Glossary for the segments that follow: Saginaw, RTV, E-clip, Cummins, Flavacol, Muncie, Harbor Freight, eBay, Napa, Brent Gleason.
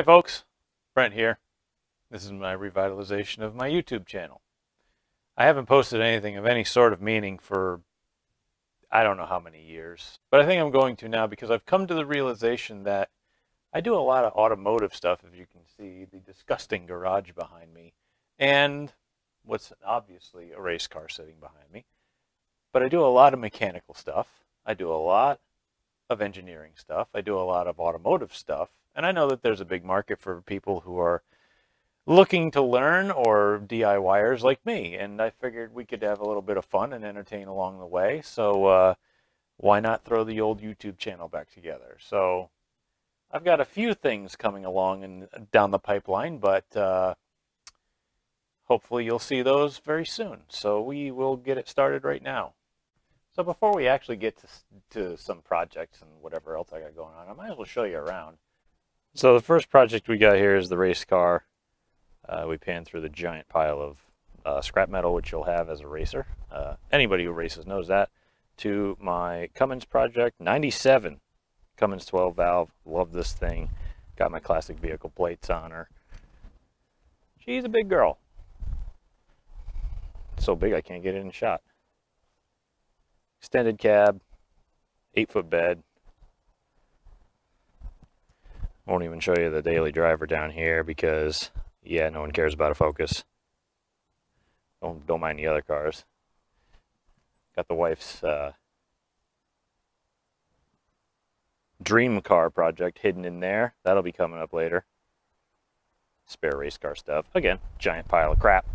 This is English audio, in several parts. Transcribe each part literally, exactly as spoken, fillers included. Hi folks, Brent here. This is my revitalization of my YouTube channel. I haven't posted anything of any sort of meaning for I don't know how many years, but I think I'm going to now because I've come to the realization that I do a lot of automotive stuff, if you can see the disgusting garage behind me and what's obviously a race car sitting behind me. But I do a lot of mechanical stuff. I do a lot of engineering stuff. I do a lot of automotive stuff. And I know that there's a big market for people who are looking to learn or DIYers like me. And I figured we could have a little bit of fun and entertain along the way. So uh, why not throw the old YouTube channel back together? So I've got a few things coming along and down the pipeline, but uh, hopefully you'll see those very soon. So we will get it started right now. So before we actually get to, to some projects and whatever else I got going on, I might as well show you around. So the first project we got here is the race car. Uh, we pan through the giant pile of uh, scrap metal, which you'll have as a racer. Uh, anybody who races knows that. To my Cummins project, ninety-seven Cummins twelve valve. Love this thing. Got my classic vehicle plates on her. She's a big girl. So big I can't get it in shot. Extended cab, eight foot bed. Won't even show you the daily driver down here because, yeah, no one cares about a Focus. Don't, don't mind the other cars. Got the wife's uh, dream car project hidden in there. That'll be coming up later. Spare race car stuff. Again, giant pile of crap.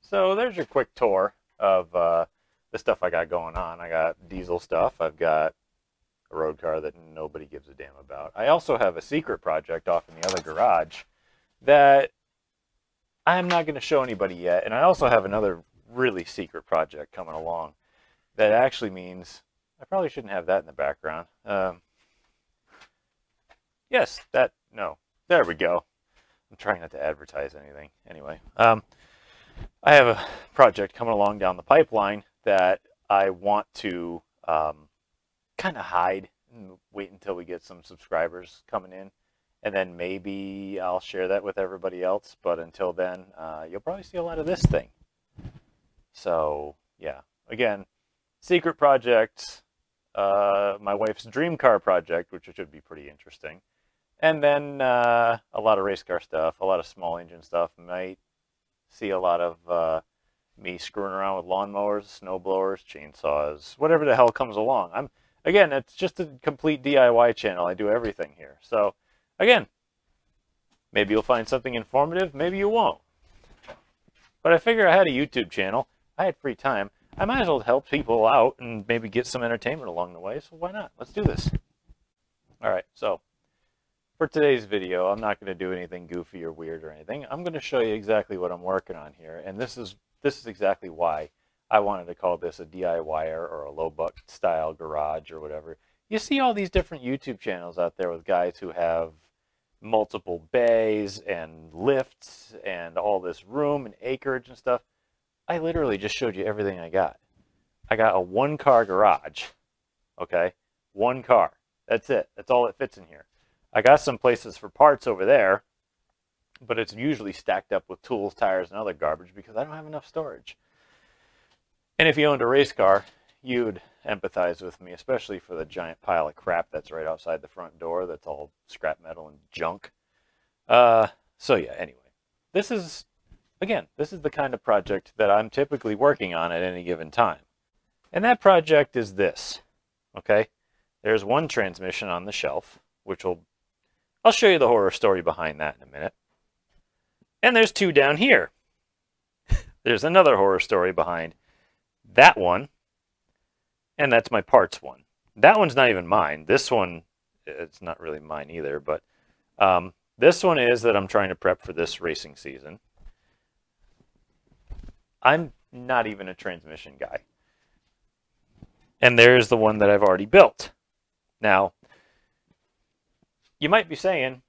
So there's your quick tour of uh, the stuff I got going on. I got diesel stuff. I've got a road car that nobody gives a damn about. I also have a secret project off in the other garage that I'm not going to show anybody yet. And I also have another really secret project coming along that actually means I probably shouldn't have that in the background. Um, yes, that, no, there we go. I'm trying not to advertise anything. Anyway, um, I have a project coming along down the pipeline that I want to, um, kind of hide and wait until we get some subscribers coming in, and then maybe I'll share that with everybody else. But until then, uh, you'll probably see a lot of this thing. So yeah, again, secret projects, uh, my wife's dream car project, which should be pretty interesting, and then uh, a lot of race car stuff, a lot of small engine stuff. Might see a lot of uh, me screwing around with lawnmowers, snow blowers, chainsaws, whatever the hell comes along. I'm Again, it's just a complete D I Y channel. I do everything here. So, again, maybe you'll find something informative. Maybe you won't. But I figure I had a YouTube channel. I had free time. I might as well help people out and maybe get some entertainment along the way. So why not? Let's do this. All right. So, for today's video, I'm not going to do anything goofy or weird or anything. I'm going to show you exactly what I'm working on here. And this is, this is exactly why I wanted to call this a DIYer or a low buck style garage or whatever. You see all these different YouTube channels out there with guys who have multiple bays and lifts and all this room and acreage and stuff. I literally just showed you everything I got. I got a one car garage, okay? One car, that's it. That's all that fits in here. I got some places for parts over there, but it's usually stacked up with tools, tires, and other garbage because I don't have enough storage. And if you owned a race car, you'd empathize with me, especially for the giant pile of crap that's right outside the front door that's all scrap metal and junk. Uh, so yeah, anyway, this is, again, this is the kind of project that I'm typically working on at any given time. And that project is this, okay? There's one transmission on the shelf, which will, I'll show you the horror story behind that in a minute. And there's two down here. There's another horror story behind that one, and that's my parts one. That one's not even mine. This one, it's not really mine either, but um, this one is that I'm trying to prep for this racing season. I'm not even a transmission guy. And there's the one that I've already built. Now, you might be saying,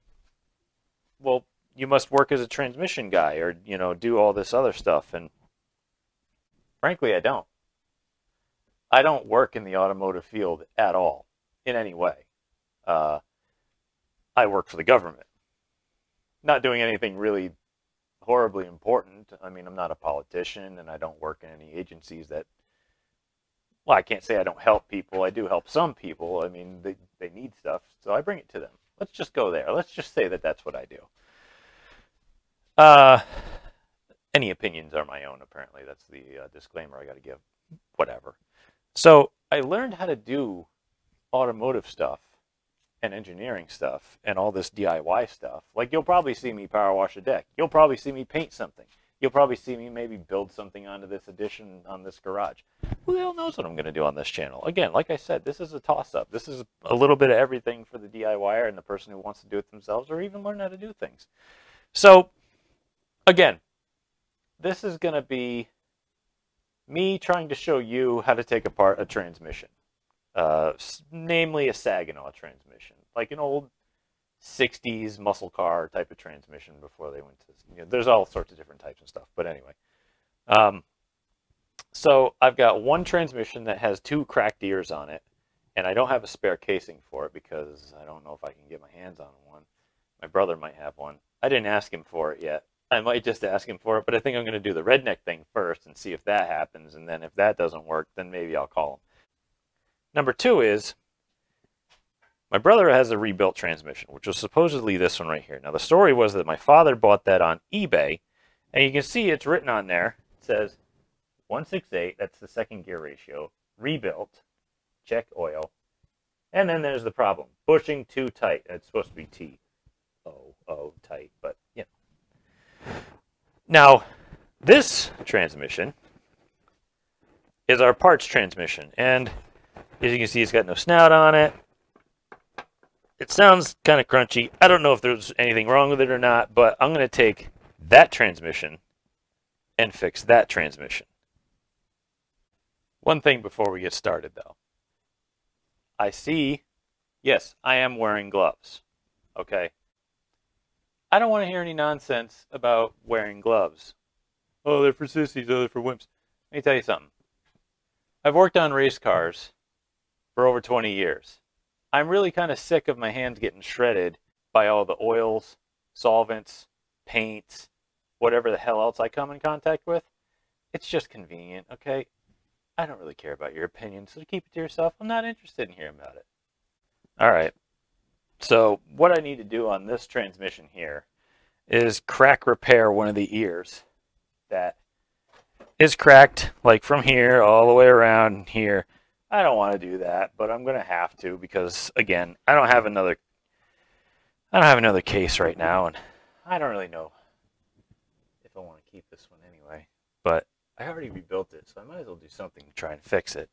well, you must work as a transmission guy or, you know, do all this other stuff. And frankly, I don't. I don't work in the automotive field at all, in any way. Uh, I work for the government. Not doing anything really horribly important. I mean, I'm not a politician, and I don't work in any agencies that, well, I can't say I don't help people. I do help some people. I mean, they, they need stuff, so I bring it to them. Let's just go there. Let's just say that that's what I do. Uh, any opinions are my own, apparently. That's the uh, disclaimer I got to give. Whatever. So I learned how to do automotive stuff and engineering stuff and all this D I Y stuff. Like, you'll probably see me power wash a deck. You'll probably see me paint something. You'll probably see me maybe build something onto this addition, on this garage. Who the hell knows what I'm going to do on this channel? Again, like I said, this is a toss-up. This is a little bit of everything for the DIYer and the person who wants to do it themselves or even learn how to do things. So, again, this is going to be me trying to show you how to take apart a transmission. Uh, namely a Saginaw transmission, like an old sixties muscle car type of transmission before they went to, you know, there's all sorts of different types and stuff, but anyway. Um, so I've got one transmission that has two cracked ears on it, and I don't have a spare casing for it because I don't know if I can get my hands on one. My brother might have one. I didn't ask him for it yet. I might just ask him for it, but I think I'm going to do the redneck thing first and see if that happens, and then if that doesn't work, then maybe I'll call him. Number two is, my brother has a rebuilt transmission, which was supposedly this one right here. Now, the story was that my father bought that on eBay, and you can see it's written on there. It says one six eight, that's the second gear ratio, rebuilt, check oil, and then there's the problem, bushing too tight. It's supposed to be T O O, tight, but, you know. Now, this transmission is our parts transmission, and as you can see, it's got no snout on it. It sounds kind of crunchy. I don't know if there's anything wrong with it or not, but I'm going to take that transmission and fix that transmission. One thing before we get started, though. I see, yes, I am wearing gloves, okay? I don't want to hear any nonsense about wearing gloves. Oh, they're for sissies, oh, they're for wimps. Let me tell you something. I've worked on race cars for over twenty years. I'm really kind of sick of my hands getting shredded by all the oils, solvents, paints, whatever the hell else I come in contact with. It's just convenient, okay? I don't really care about your opinion, so keep it to yourself. I'm not interested in hearing about it. All right, so what I need to do on this transmission here is crack repair one of the ears that is cracked, like from here all the way around here. I don't want to do that, but I'm going to have to because, again, I don't have another, I don't have another case right now, and I don't really know if I want to keep this one anyway, but I already rebuilt it, so I might as well do something to try and fix it.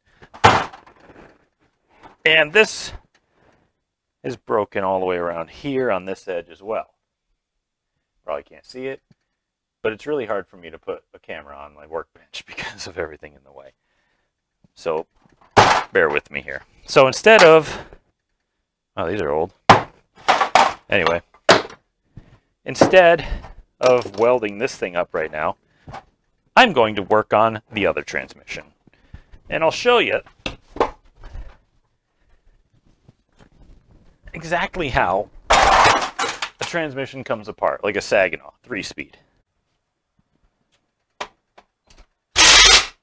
And this is broken all the way around here on this edge as well. Probably can't see it, but it's really hard for me to put a camera on my workbench because of everything in the way. So bear with me here. So instead of, oh, these are old. Anyway, instead of welding this thing up right now, I'm going to work on the other transmission. And I'll show you exactly how a transmission comes apart, like a Saginaw three-speed.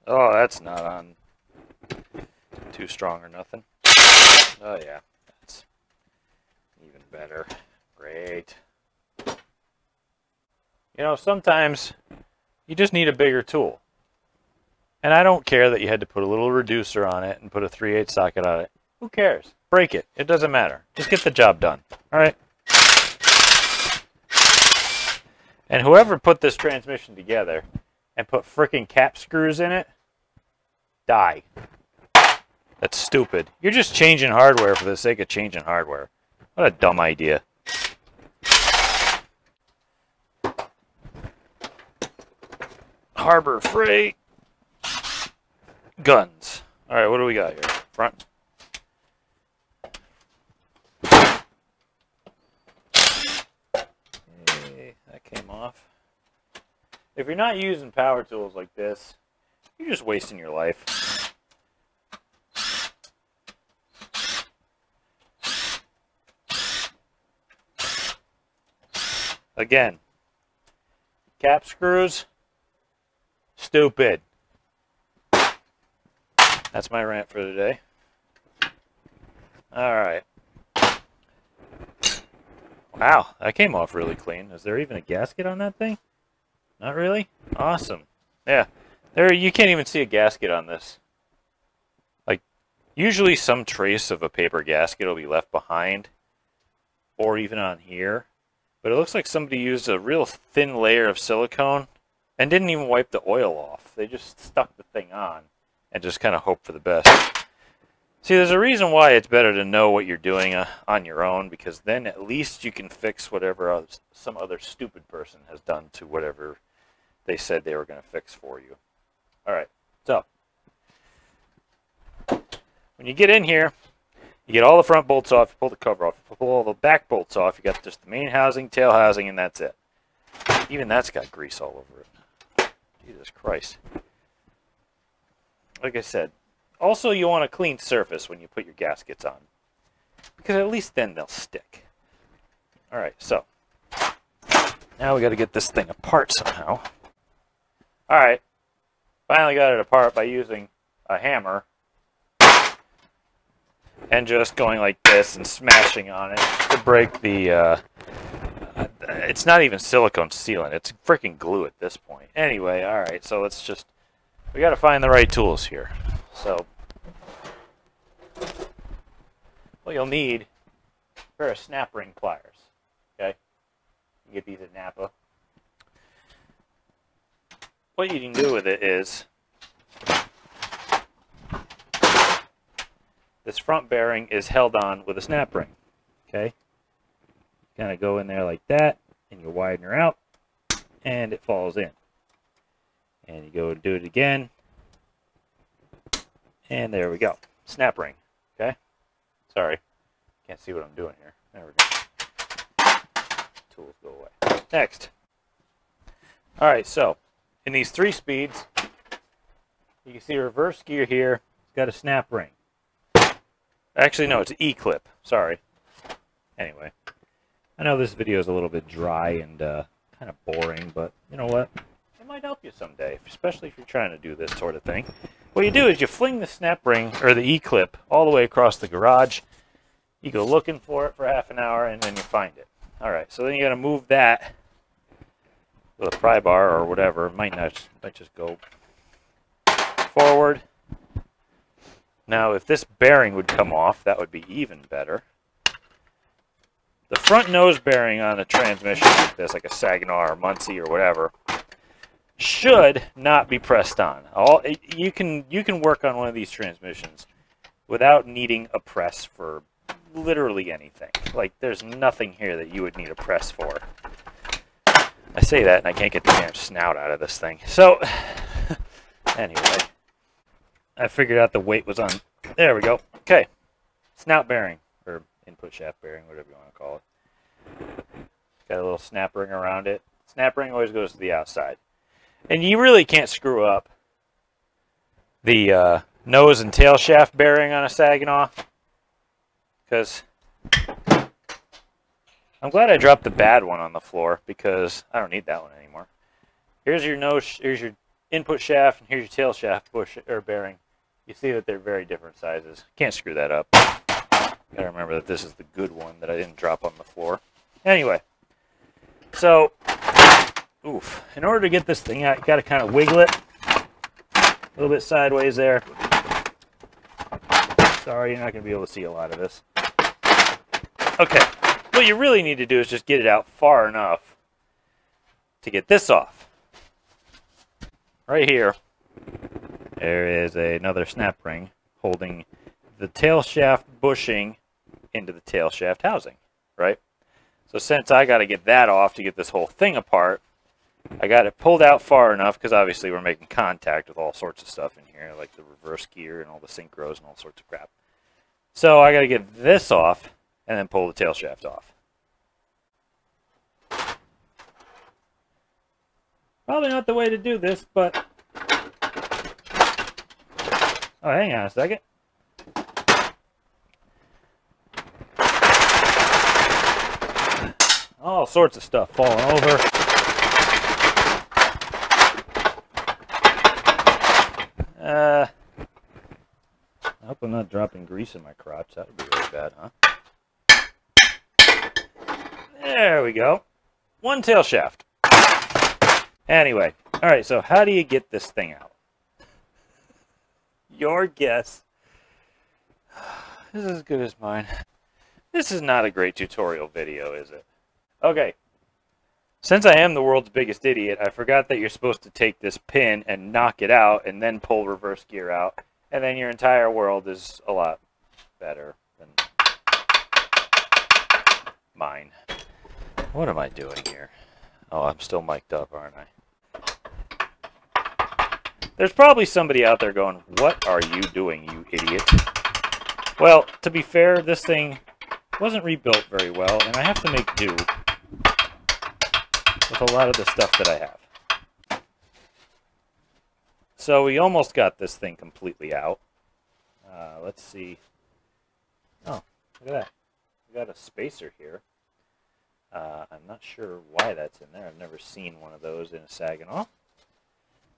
Oh, that's not on too strong or nothing. Oh yeah, that's even better. Great. You know, sometimes you just need a bigger tool. And I don't care that you had to put a little reducer on it and put a three eighths socket on it. Who cares? Break it. It doesn't matter. Just get the job done. All right. And whoever put this transmission together and put frickin' cap screws in it, die. That's stupid. You're just changing hardware for the sake of changing hardware. What a dumb idea. Harbor Freight guns. All right, what do we got here? Front. Hey, that came off. If you're not using power tools like this, you're just wasting your life. Again, cap screws, stupid. That's my rant for today. All right. Wow, that came off really clean. Is there even a gasket on that thing? Not really? Awesome. Yeah, there you can't even see a gasket on this. Like, usually some trace of a paper gasket will be left behind, or even on here. But it looks like somebody used a real thin layer of silicone and didn't even wipe the oil off. They just stuck the thing on and just kind of hope for the best. See, there's a reason why it's better to know what you're doing uh, on your own, because then at least you can fix whatever uh, some other stupid person has done to whatever they said they were going to fix for you. All right, so when you get in here, you get all the front bolts off, you pull the cover off, you pull all the back bolts off, you got just the main housing, tail housing, and that's it. Even that's got grease all over it. Jesus Christ. Like I said, also you want a clean surface when you put your gaskets on, because at least then they'll stick. All right, so now we got to get this thing apart somehow. All right, finally got it apart by using a hammer and just going like this and smashing on it to break the, uh, it's not even silicone sealant, it's freaking glue at this point. Anyway, all right, so let's just, we got to find the right tools here. So, well, you'll need a pair of snap ring pliers, okay? You can get these at Napa. What you can do with it is, this front bearing is held on with a snap ring, okay? Kind of go in there like that, and you widen her out, and it falls in. And you go and do it again, and there we go. Snap ring, okay? Sorry, can't see what I'm doing here. There we go. Tools go away. Next. All right, so in these three speeds, you can see reverse gear here. It's got a snap ring. Actually, no, it's an E-clip. Sorry. Anyway, I know this video is a little bit dry and uh, kind of boring, but you know what? It might help you someday, especially if you're trying to do this sort of thing. What you do is you fling the snap ring, or the E-clip, all the way across the garage. You go looking for it for half an hour, and then you find it. All right, so then you got to move that with a pry bar or whatever. Might not, might just go forward. Now, if this bearing would come off, that would be even better. The front nose bearing on a transmission like this, like a Saginaw or Muncie or whatever, should not be pressed on. All it, you can you can work on one of these transmissions without needing a press for literally anything. Like, there's nothing here that you would need a press for. I say that and I can't get the damn snout out of this thing. So, anyway, I figured out the weight was on. There we go. Okay. Snout bearing, or input shaft bearing, whatever you want to call it. Got a little snap ring around it. Snap ring always goes to the outside. And you really can't screw up the uh, nose and tail shaft bearing on a Saginaw, because I'm glad I dropped the bad one on the floor, because I don't need that one anymore. Here's your nose, here's your input shaft, and here's your tail shaft bush or bearing. You see that they're very different sizes. Can't screw that up. Gotta remember that this is the good one that I didn't drop on the floor. Anyway, so oof. In order to get this thing out, you gotta kind of wiggle it a little bit sideways there. Sorry, you're not gonna be able to see a lot of this. Okay. What you really need to do is just get it out far enough to get this off. Right here, there is a, another snap ring holding the tail shaft bushing into the tail shaft housing, right? So since I got to get that off to get this whole thing apart, I got it pulled out far enough, because obviously we're making contact with all sorts of stuff in here, like the reverse gear and all the synchros and all sorts of crap. So I got to get this off, and then pull the tail shaft off. Probably not the way to do this, but oh, hang on a second. all sorts of stuff falling over. Uh, I hope I'm not dropping grease in my crotch. That would be really bad, huh? There we go. One tail shaft. Anyway, all right, so how do you get this thing out? Your guess is as good as mine. This is not a great tutorial video, is it? Okay, since I am the world's biggest idiot, I forgot that you're supposed to take this pin and knock it out and then pull reverse gear out, and then your entire world is a lot better than mine. What am I doing here? Oh, I'm still mic'd up, aren't I? There's probably somebody out there going, what are you doing, you idiot? Well, to be fair, this thing wasn't rebuilt very well, and I have to make do with a lot of the stuff that I have. So we almost got this thing completely out. Uh, let's see. Oh, look at that. We got a spacer here. Uh, I'm not sure why that's in there. I've never seen one of those in a Saginaw.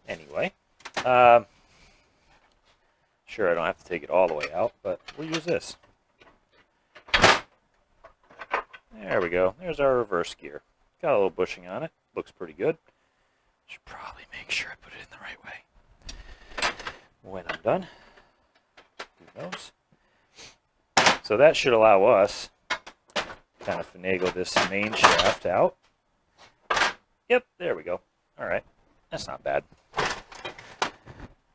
Anyway. Um, sure, I don't have to take it all the way out, but we'll use this. There we go. There's our reverse gear. Got a little bushing on it. Looks pretty good. Should probably make sure I put it in the right way when I'm done. Who knows? So that should allow us to kind of finagle this main shaft out. Yep, there we go. All right, that's not bad.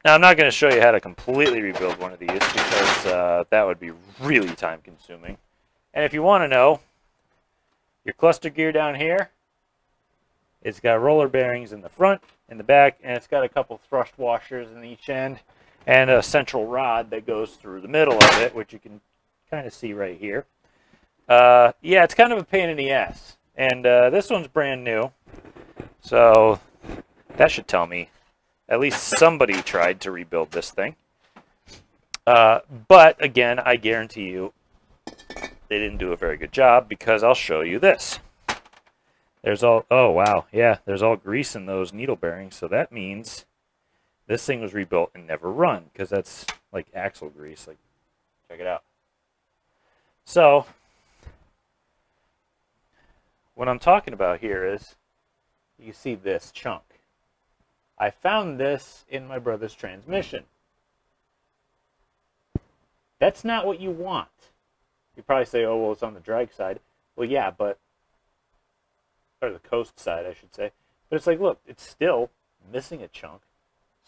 Now, I'm not going to show you how to completely rebuild one of these because uh, that would be really time-consuming. And if you want to know, your cluster gear down here, it's got roller bearings in the front, in the back, and it's got a couple thrust washers in each end and a central rod that goes through the middle of it, which you can kind of see right here. Uh, yeah, it's kind of a pain in the ass. And uh, this one's brand new, so that should tell me at least somebody tried to rebuild this thing. Uh, but again, I guarantee you they didn't do a very good job, because I'll show you this. There's all, oh wow, yeah, there's all grease in those needle bearings, so that means this thing was rebuilt and never run, because that's like axle grease. Like, check it out. So what I'm talking about here is, you see this chunk. I found this in my brother's transmission. That's not what you want. You probably say, oh, well, it's on the drag side. Well, yeah, but, or the coast side, I should say. But it's like, look, it's still missing a chunk.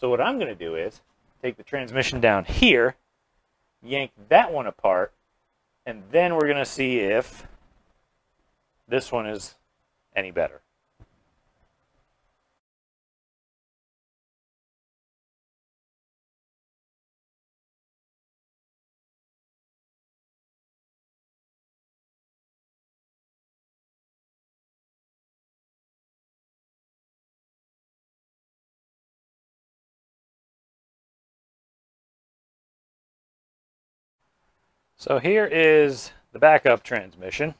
So what I'm going to do is take the transmission down here, yank that one apart, and then we're going to see if this one is any better. So here is the backup transmission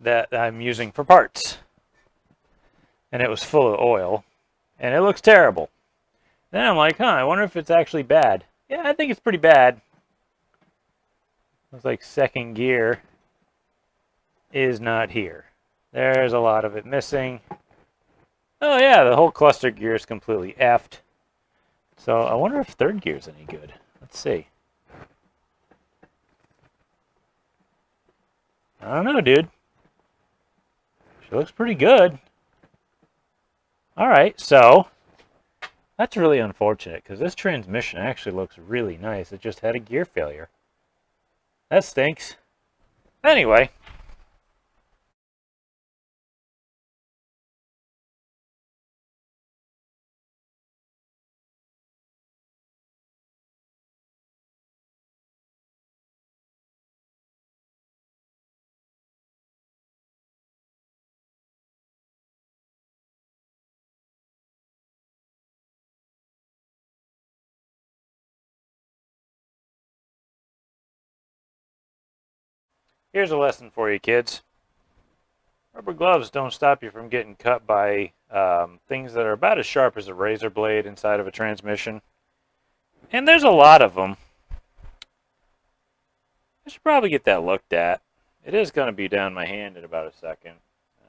that I'm using for parts. And it was full of oil, and it looks terrible. Then I'm like, huh, I wonder if it's actually bad. Yeah, I think it's pretty bad. Looks like second gear is not here. There's a lot of it missing. Oh yeah, the whole cluster gear is completely effed. So I wonder if third gear is any good. Let's see. I don't know, dude. She looks pretty good. All right, so that's really unfortunate, because this transmission actually looks really nice. It just had a gear failure. That stinks. Anyway. Here's a lesson for you, kids. Rubber gloves don't stop you from getting cut by um, things that are about as sharp as a razor blade inside of a transmission. And there's a lot of them. I should probably get that looked at. It is going to be down my hand in about a second.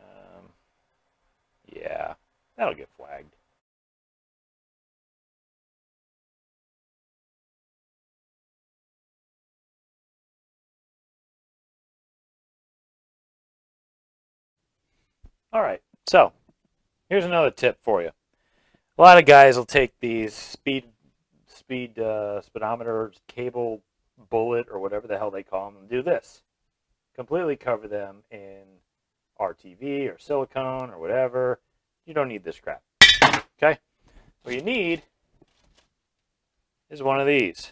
Um, yeah, that'll get flagged. All right, so here's another tip for you. A lot of guys will take these speed, speed uh, speedometer cable bullet or whatever the hell they call them and do this. Completely cover them in R T V or silicone or whatever. You don't need this crap, okay? What you need is one of these.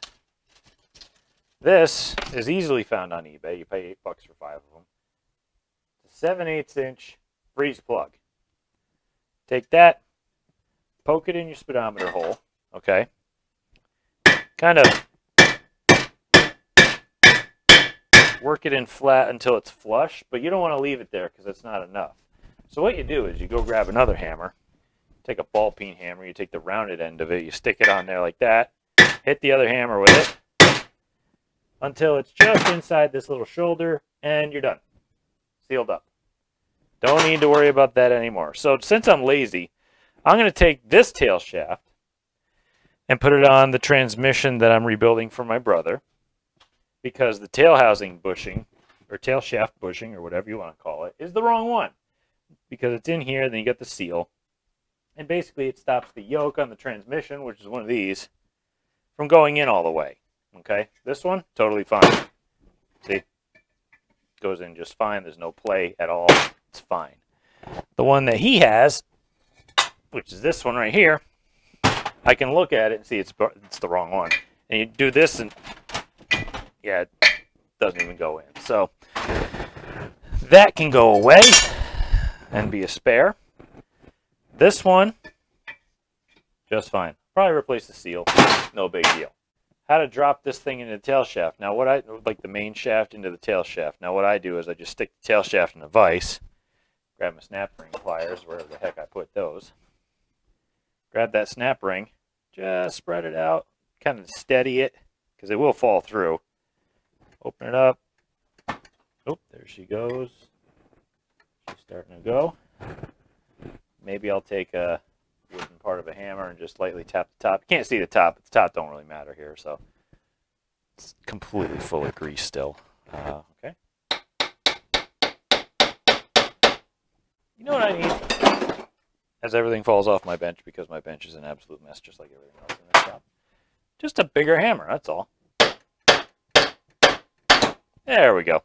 This is easily found on eBay. You pay eight bucks for five of them. It's a seven eighths inch freeze plug. Take that, poke it in your speedometer hole, okay? Kind of work it in flat until it's flush, but you don't want to leave it there because it's not enough. So what you do is you go grab another hammer, take a ball peen hammer, you take the rounded end of it, you stick it on there like that, hit the other hammer with it until it's just inside this little shoulder, and you're done. Sealed up. Don't need to worry about that anymore. So since I'm lazy, I'm going to take this tail shaft and put it on the transmission that I'm rebuilding for my brother, because the tail housing bushing, or tail shaft bushing, or whatever you want to call it, is the wrong one. Because it's in here, then you get the seal. And basically it stops the yoke on the transmission, which is one of these, from going in all the way. Okay? This one, totally fine. See? Goes in just fine. There's no play at all. It's fine. The one that he has, which is this one right here, I can look at it and see it's it's the wrong one. And you do this and yeah, it doesn't even go in. So that can go away and be a spare. This one, just fine. Probably replace the seal. No big deal. How to drop this thing into the tail shaft. Now what I, like the main shaft into the tail shaft. Now what I do is I just stick the tail shaft in the vise. Grab my snap ring pliers, wherever the heck I put those. Grab that snap ring, just spread it out, kind of steady it, because it will fall through. Open it up. Oh, there she goes. She's starting to go. Maybe I'll take a wooden part of a hammer and just lightly tap the top. You can't see the top, but the top don't really matter here, so it's completely full of grease still. Uh, okay. You know what I need? As everything falls off my bench, because my bench is an absolute mess, just like everything else in this shop. Just a bigger hammer, that's all. There we go.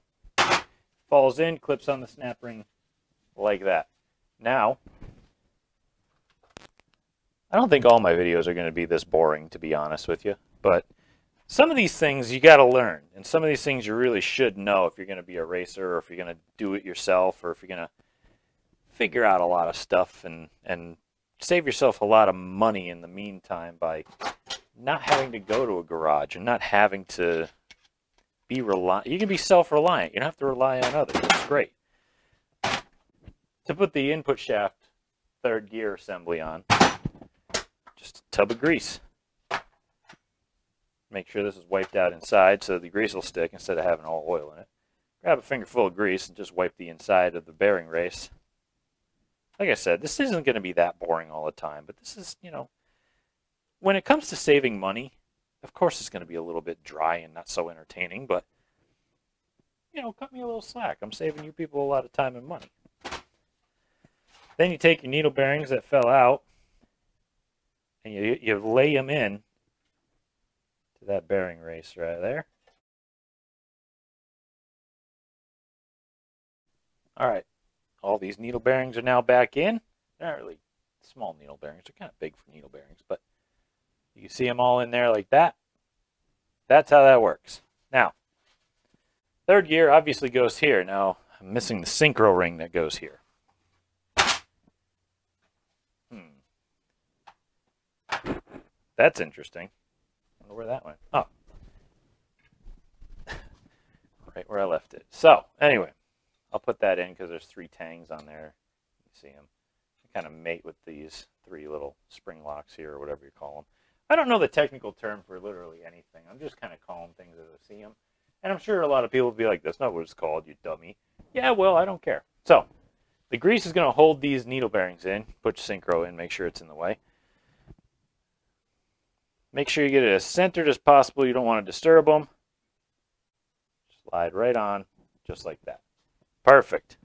Falls in, clips on the snap ring like that. Now, I don't think all my videos are going to be this boring, to be honest with you, but some of these things you got to learn, and some of these things you really should know if you're going to be a racer, or if you're going to do it yourself, or if you're going to figure out a lot of stuff and and save yourself a lot of money in the meantime by not having to go to a garage and not having to be reliant. You can be self-reliant. You don't have to rely on others. It's great. To put the input shaft third gear assembly on, just a tub of grease. Make sure this is wiped out inside so the grease will stick instead of having all oil in it. Grab a fingerful of grease and just wipe the inside of the bearing race. Like I said, this isn't going to be that boring all the time, but this is, you know, when it comes to saving money, of course it's going to be a little bit dry and not so entertaining, but, you know, cut me a little slack. I'm saving you people a lot of time and money. Then you take your needle bearings that fell out, and you, you lay them in to that bearing race right there. All right. All these needle bearings are now back in. They're not really small needle bearings. They're kind of big for needle bearings, but you can see them all in there like that. That's how that works. Now, third gear obviously goes here. Now, I'm missing the synchro ring that goes here. Hmm. That's interesting. I wonder where that went. Oh. Right where I left it. So, anyway. I'll put that in because there's three tangs on there. You see them. They kind of mate with these three little spring locks here, or whatever you call them. I don't know the technical term for literally anything. I'm just kind of calling things as I see them. And I'm sure a lot of people will be like, that's not what it's called, you dummy. Yeah, well, I don't care. So the grease is going to hold these needle bearings in. Put your synchro in, make sure it's in the way. Make sure you get it as centered as possible. You don't want to disturb them. Slide right on, just like that. Perfect.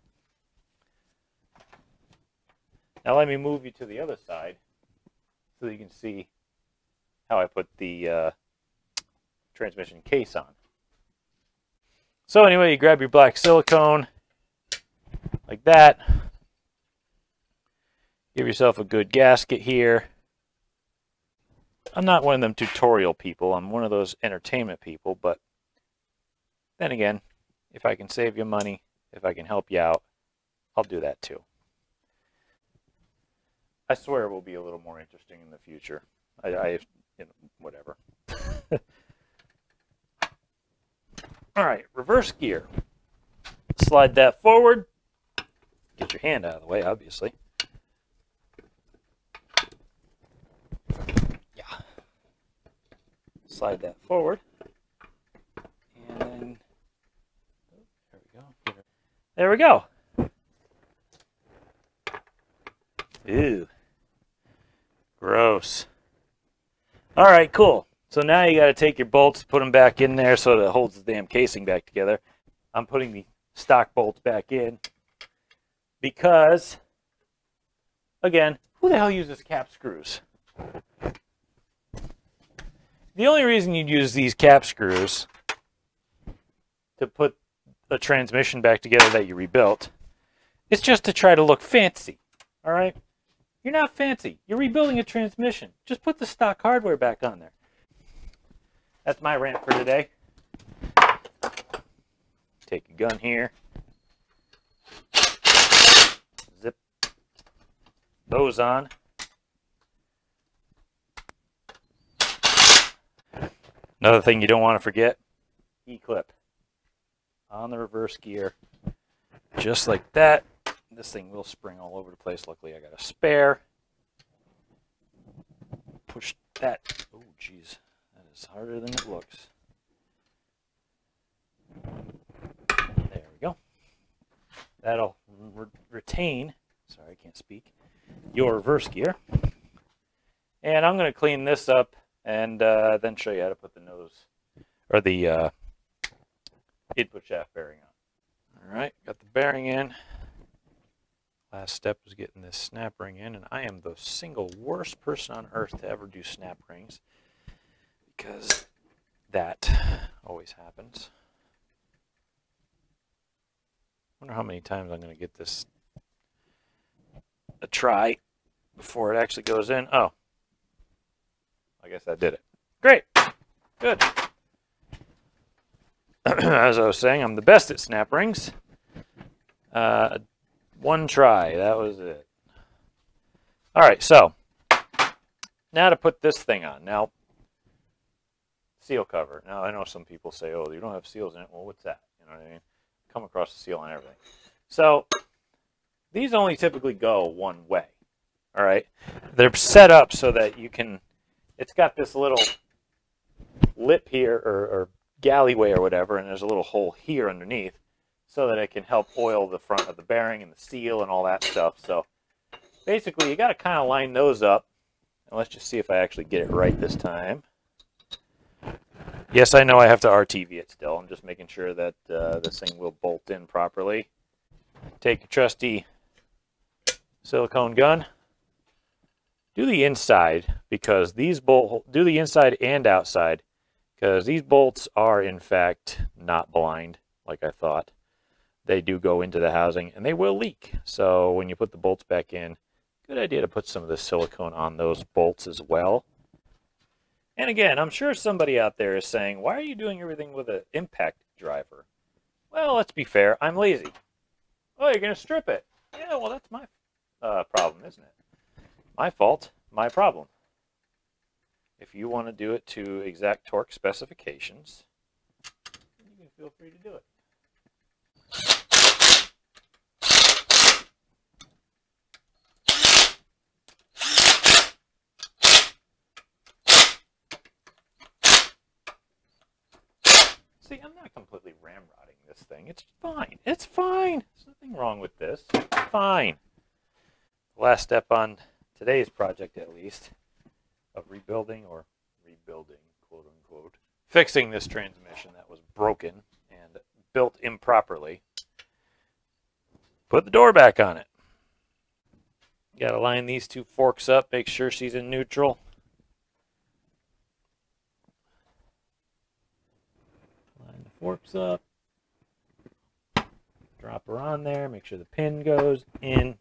Now let me move you to the other side so you can see how I put the uh, transmission case on. So anyway, you grab your black silicone like that. Give yourself a good gasket here. I'm not one of them tutorial people. I'm one of those entertainment people, but then again, if I can save you money, if I can help you out, I'll do that too. I swear it will be a little more interesting in the future. I, I you know, whatever. All right, reverse gear. Slide that forward. Get your hand out of the way, obviously. Yeah. Slide that forward. And then, there we go. There we go. Ew. Gross. All right, cool. So now you got to take your bolts, put them back in there so that it holds the damn casing back together. I'm putting the stock bolts back in because, again, who the hell uses cap screws? The only reason you'd use these cap screws to put a transmission back together that you rebuilt is just to try to look fancy, all right? You're not fancy. You're rebuilding a transmission. Just put the stock hardware back on there. That's my rant for today. Take a gun here. Zip those on. Another thing you don't want to forget, E-clip on the reverse gear. Just like that. This thing will spring all over the place. Luckily, I got a spare. Push that. Oh, geez. It's harder than it looks. There we go. That'll re retain, sorry I can't speak, your reverse gear. And I'm going to clean this up and uh, then show you how to put the nose, or the uh, input shaft bearing on. Alright, got the bearing in. Last step was getting this snap ring in, and I am the single worst person on earth to ever do snap rings, because that always happens. I wonder how many times I'm going to get this a try before it actually goes in. Oh, I guess I did it. Great. Good. As I was saying, I'm the best at snap rings. Uh, one try. That was it. All right. So now to put this thing on. Now, seal cover. Now, I know some people say, oh, you don't have seals in it. Well, what's that? You know what I mean? Come across the seal on everything. So these only typically go one way. All right. They're set up so that you can, it's got this little lip here, or, or galleyway or whatever, and there's a little hole here underneath so that it can help oil the front of the bearing and the seal and all that stuff. So basically, you got to kind of line those up. And let's just see if I actually get it right this time. Yes, I know I have to R T V it still. I'm just making sure that uh, this thing will bolt in properly. Take your trusty silicone gun. Do the inside, because these bolt, do the inside and outside, because these bolts are in fact not blind like I thought. They do go into the housing and they will leak. So when you put the bolts back in, good idea to put some of the silicone on those bolts as well. And again, I'm sure somebody out there is saying, why are you doing everything with an impact driver? Well, let's be fair, I'm lazy. Oh, you're going to strip it. Yeah, well, that's my uh, problem, isn't it? My fault, my problem. If you want to do it to exact torque specifications, you can feel free to do it. See, I'm not completely ramrodding this thing. It's fine. It's fine. There's nothing wrong with this. It's fine. The last step on today's project, at least, of rebuilding or rebuilding, quote unquote, fixing this transmission that was broken and built improperly. Put the door back on it. You gotta line these two forks up, make sure she's in neutral. Line the forks up. Drop her on there, make sure the pin goes in,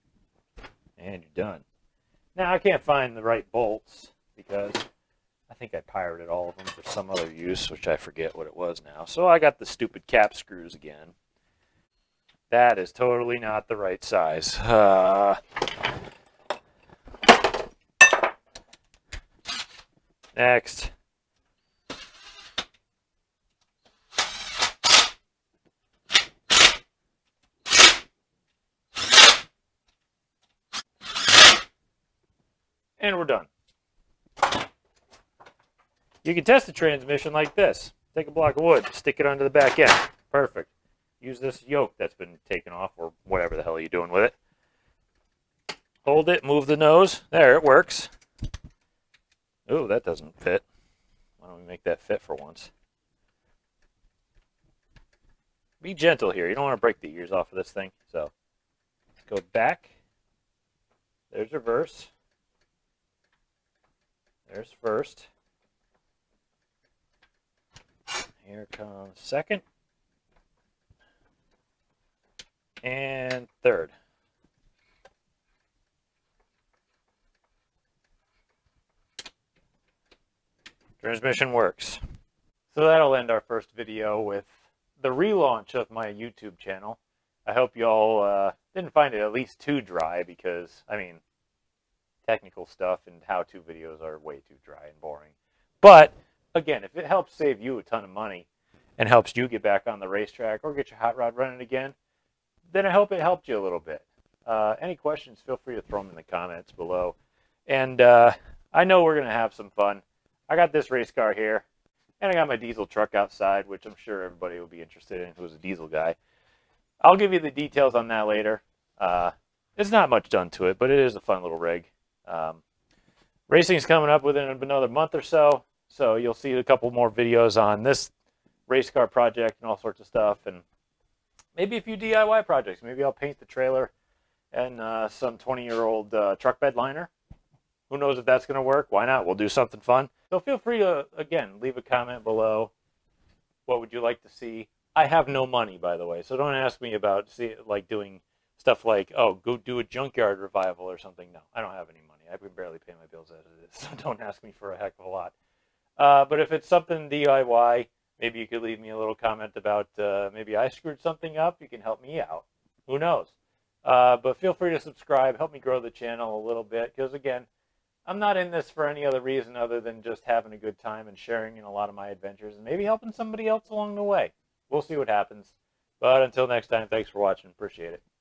and you're done. Now, I can't find the right bolts because I think I pirated all of them for some other use, which I forget what it was now. So I got the stupid cap screws again. That is totally not the right size. Uh, Next. And we're done. You can test the transmission like this. Take a block of wood, stick it under the back end. Perfect. Use this yoke that's been taken off or whatever the hell you're doing with it. Hold it, move the nose. There, it works. Oh, that doesn't fit. Why don't we make that fit for once? Be gentle here. You don't want to break the ears off of this thing. So let's go back. There's reverse. There's first. Here comes second. And third. Transmission works. So that'll end our first video with the relaunch of my YouTube channel. I hope y'all uh, didn't find it at least too dry because, I mean, technical stuff and how-to videos are way too dry and boring. But, again, if it helps save you a ton of money and helps you get back on the racetrack or get your hot rod running again, then I hope it helped you a little bit. Uh, any questions, feel free to throw them in the comments below. And uh, I know we're going to have some fun. I got this race car here, and I got my diesel truck outside, which I'm sure everybody will be interested in who's a diesel guy. I'll give you the details on that later. Uh, it's not much done to it, but it is a fun little rig. Um, racing's coming up within another month or so, so you'll see a couple more videos on this race car project and all sorts of stuff, and maybe a few D I Y projects. Maybe I'll paint the trailer and uh, some twenty-year-old uh, truck bed liner. Who knows if that's going to work? Why not? We'll do something fun. So feel free to, again, leave a comment below. What would you like to see? I have no money, by the way, so don't ask me about see, like doing stuff like, oh, go do a junkyard revival or something. No, I don't have any money. I can barely pay my bills as it is, so don't ask me for a heck of a lot. Uh, but if it's something D I Y, maybe you could leave me a little comment about uh, maybe I screwed something up. You can help me out. Who knows? Uh, but feel free to subscribe. Help me grow the channel a little bit because, again, I'm not in this for any other reason other than just having a good time and sharing in a lot of my adventures and maybe helping somebody else along the way. We'll see what happens. But until next time, thanks for watching. Appreciate it.